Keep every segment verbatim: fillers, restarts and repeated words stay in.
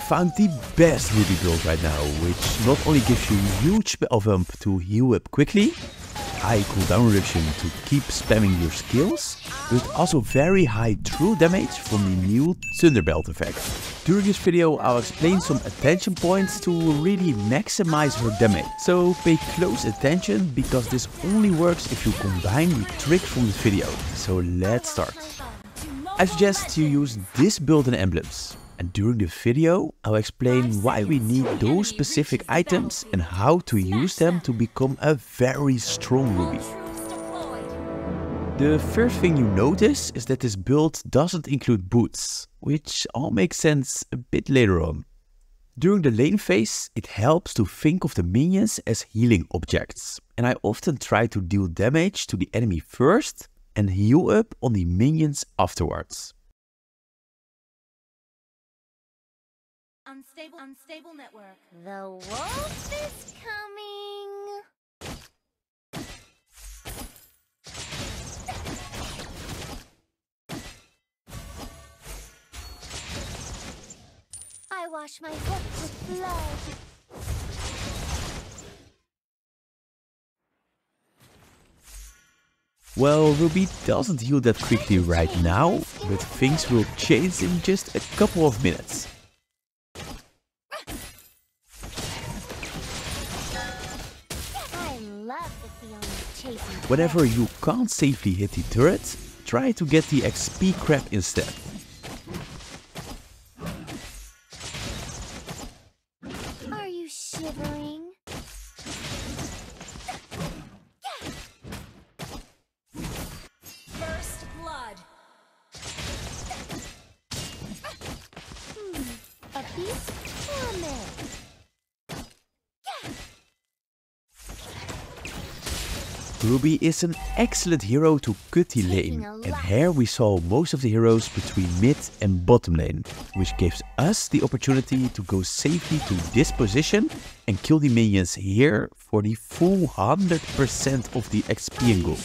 I found the best Ruby build right now, which not only gives you huge spell vamp to heal up quickly, high cooldown reduction to keep spamming your skills, but also very high true damage from the new Thunder Belt effect. During this video I'll explain some attention points to really maximize her damage, so pay close attention because this only works if you combine the tricks from this video. So let's start. I suggest you use this build in Emblems, and during the video I'll explain why we need those specific items and how to use them to become a very strong Ruby. The first thing you notice is that this build doesn't include boots, which all makes sense a bit later on. During the lane phase it helps to think of the minions as healing objects, and I often try to deal damage to the enemy first and heal up on the minions afterwards. Unstable, unstable network. The wolf is coming. I wash my foot with blood. Well, Ruby doesn't heal that quickly right now, but things will change in just a couple of minutes. Whenever you can't safely hit the turret, try to get the X P crab instead. Are you shivering? First blood. Hmm, a piece of damage. Ruby is an excellent hero to cut the lane, and here we saw most of the heroes between mid and bottom lane, which gives us the opportunity to go safely to this position and kill the minions here for the full one hundred percent of the X P and gold.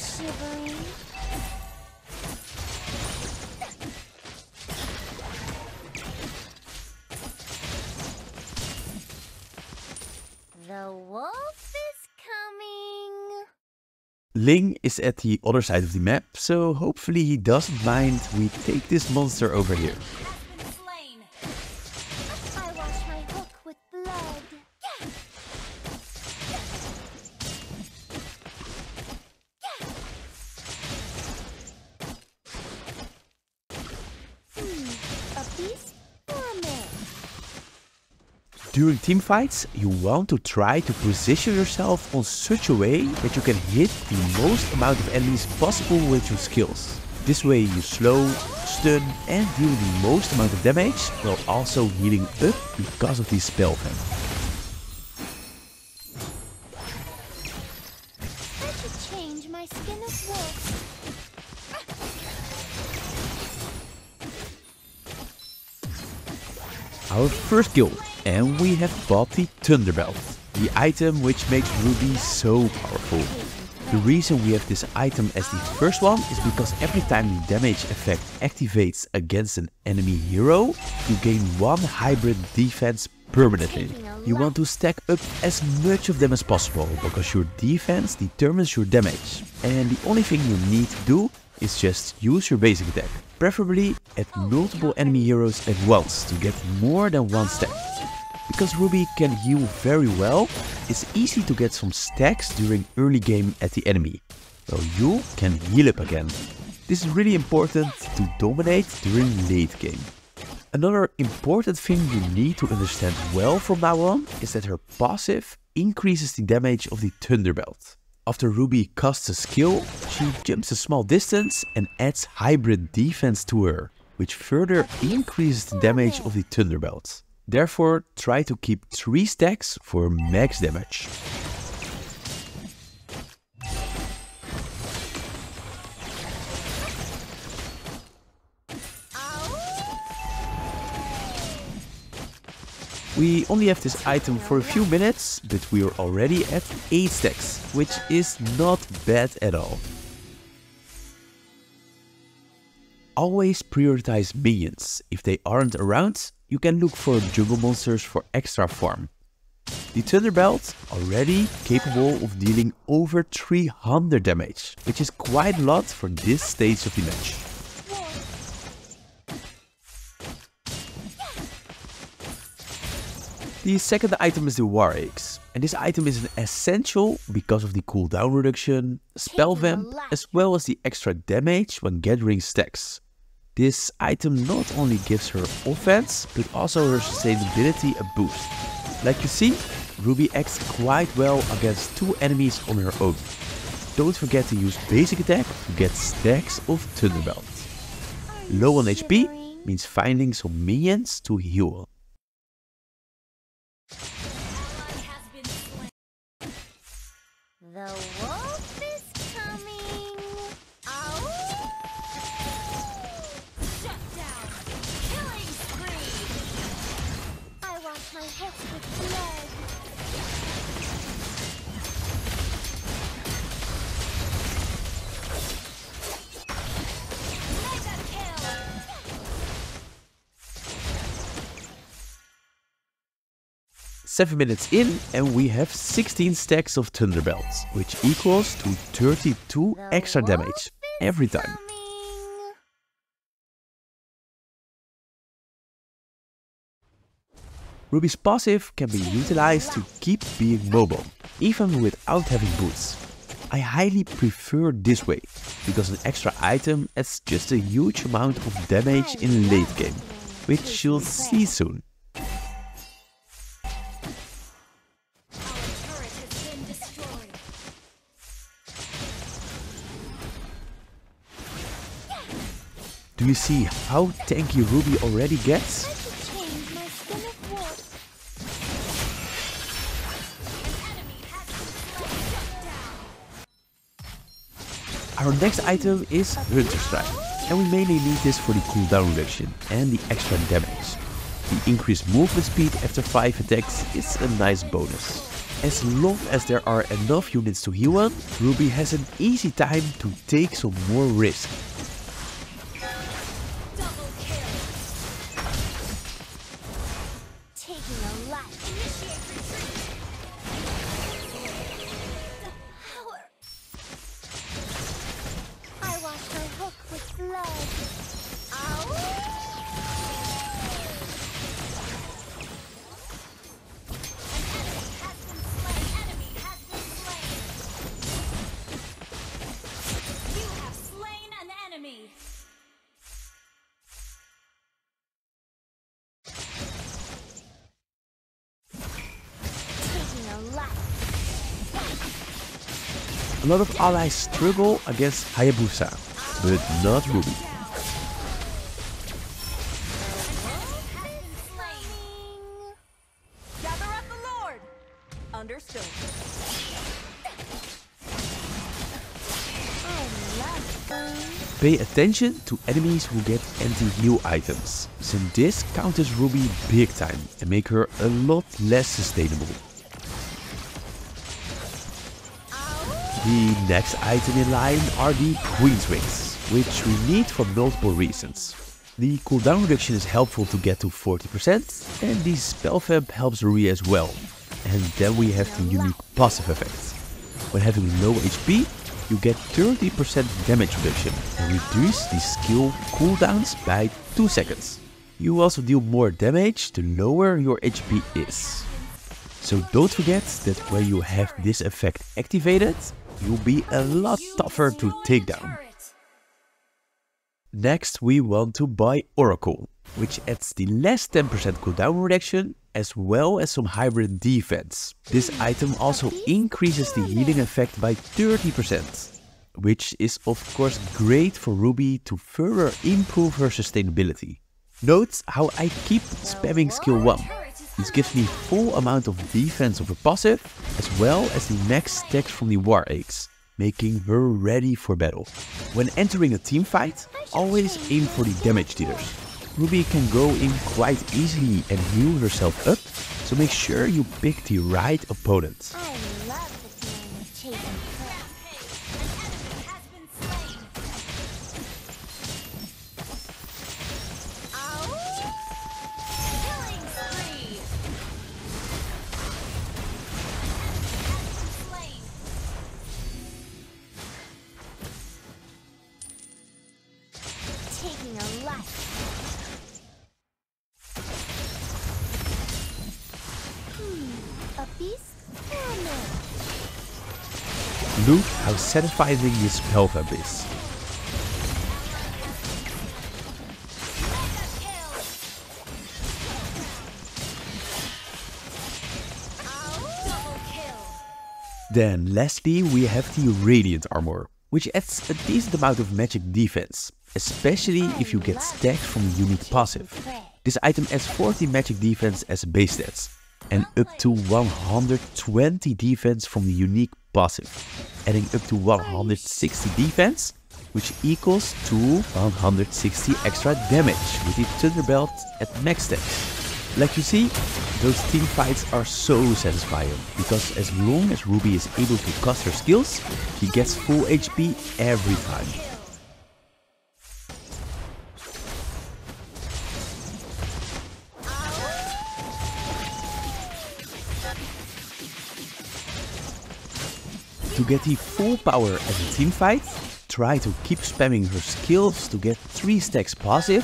Ling is at the other side of the map, so hopefully he doesn't mind we take this monster over here. I wash my hook with blood. Yeah. Yeah. Yeah. Hmm, a piece for me. During teamfights, you want to try to position yourself on such a way that you can hit the most amount of enemies possible with your skills. This way you slow, stun and deal the most amount of damage while also healing up because of the spell vamp. Our first kill, and we have bought the Thunder Belt, the item which makes Ruby so powerful. The reason we have this item as the first one is because every time the damage effect activates against an enemy hero, you gain one hybrid defense permanently. You want to stack up as much of them as possible, because your defense determines your damage. And the only thing you need to do is just use your basic attack, preferably at multiple enemy heroes at once to get more than one stack. Because Ruby can heal very well, it's easy to get some stacks during early game at the enemy, while you can heal up again. This is really important to dominate during late game. Another important thing you need to understand well from now on is that her passive increases the damage of the Thunder Belt. After Ruby casts a skill, she jumps a small distance and adds hybrid defense to her, which further increases the damage of the Thunder Belt. Therefore, try to keep three stacks for max damage. We only have this item for a few minutes, but we are already at eight stacks, which is not bad at all. Always prioritize minions. If they aren't around, you can look for jungle monsters for extra farm. The Thunder Belt already capable of dealing over three hundred damage, which is quite a lot for this stage of the match. The second item is the War Axe, and this item is an essential because of the cooldown reduction, spell vamp, as well as the extra damage when gathering stacks. This item not only gives her offense, but also her sustainability a boost. Like you see, Ruby acts quite well against two enemies on her own. Don't forget to use basic attack to get stacks of Thunder Belt. Low on H P means finding some minions to heal. The wolf is coming. Oh! Shut down. Killing spree. I wash my head with blood. Seven minutes in, and we have sixteen stacks of Thunder Belts, which equals to thirty-two extra damage every time. Ruby's passive can be utilized to keep being mobile, even without having boots. I highly prefer this way, because an extra item adds just a huge amount of damage in late game, which you'll see soon. Do you see how tanky Ruby already gets? Our next item is Hunter Strike, and we mainly need this for the cooldown reduction and the extra damage. The increased movement speed after five attacks is a nice bonus. As long as there are enough units to heal on, Ruby has an easy time to take some more risk. A lot of allies struggle against Hayabusa, but not Ruby. Gather up the Lord. Understood. Pay attention to enemies who get anti-heal items, since this counters Ruby big time and make her a lot less sustainable. The next item in line are the Queen's Rings, which we need for multiple reasons. The cooldown reduction is helpful to get to forty percent, and the spell vamp helps Ruby as well. And then we have the unique passive effect. When having low H P, you get thirty percent damage reduction and reduce the skill cooldowns by two seconds. You also deal more damage the lower your H P is. So don't forget that when you have this effect activated, you'll be a lot tougher to take down. Next we want to buy Oracle, which adds the less ten percent cooldown reduction as well as some hybrid defense. This item also increases the healing effect by thirty percent, which is of course great for Ruby to further improve her sustainability. Note how I keep spamming skill one. This gives me full amount of defense over passive, as well as the max stacks from the War Axe, making her ready for battle. When entering a team fight, always aim for the damage dealers. Ruby can go in quite easily and heal herself up, so make sure you pick the right opponent. Look how satisfying this spell vamp is. Then lastly we have the Radiant Armor, which adds a decent amount of magic defense, especially if you get stacks from a unique passive. This item adds forty magic defense as base stats and up to one hundred twenty defense from the unique passive, adding up to one hundred sixty defense, which equals to one hundred sixty extra damage with the Thunder Belt at max stats. Like you see, those team fights are so satisfying, because as long as Ruby is able to cast her skills, she gets full H P every time. To get the full power at a team fight, try to keep spamming her skills to get three stacks passive.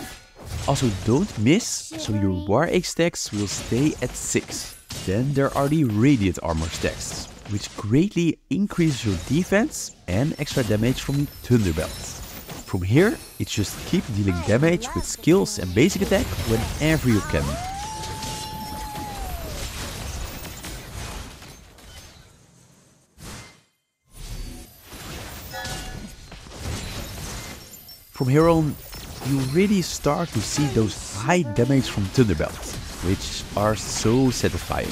Also, don't miss, so your War Axe stacks will stay at six. Then there are the Radiant Armor stacks, which greatly increase your defense and extra damage from the Thunder Belt. From here, it's just keep dealing damage with skills and basic attack whenever you can. From here on, you really start to see those high damage from Thunder Belt, which are so satisfying.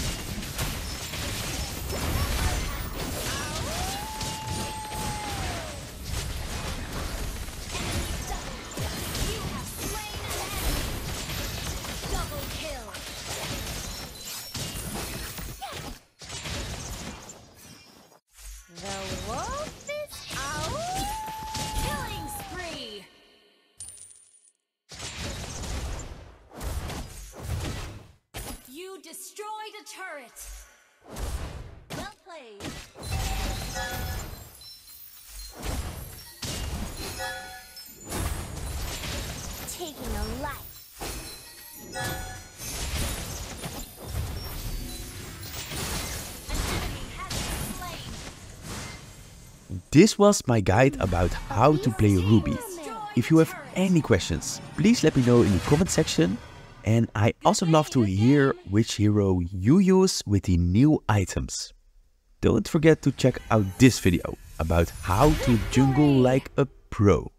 Destroyed a turret. Well played. Taking a life. An enemy has been slain. This was my guide about how to play Ruby. If you have any questions, please let me know in the comment section. And I also love to hear which hero you use with the new items. Don't forget to check out this video about how to jungle like a pro.